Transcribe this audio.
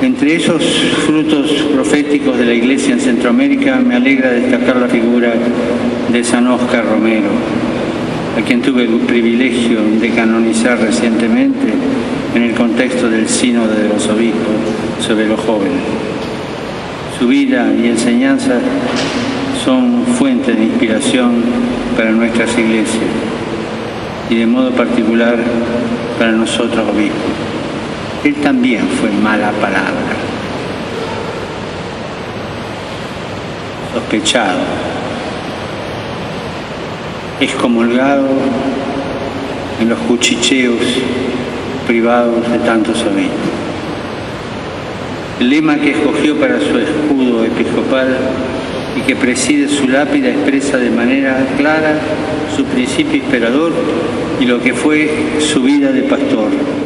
Entre esos frutos proféticos de la Iglesia en Centroamérica me alegra destacar la figura de San Óscar Romero, a quien tuve el privilegio de canonizar recientemente en el contexto del Sínodo de los Obispos sobre los jóvenes. Su vida y enseñanza son fuente de inspiración para nuestras iglesias y de modo particular para nosotros obispos. Él también fue mala palabra, sospechado, excomulgado en los cuchicheos privados de tantos obispos. El lema que escogió para su escudo episcopal y que preside su lápida expresa de manera clara su principio inspirador y lo que fue su vida de pastor.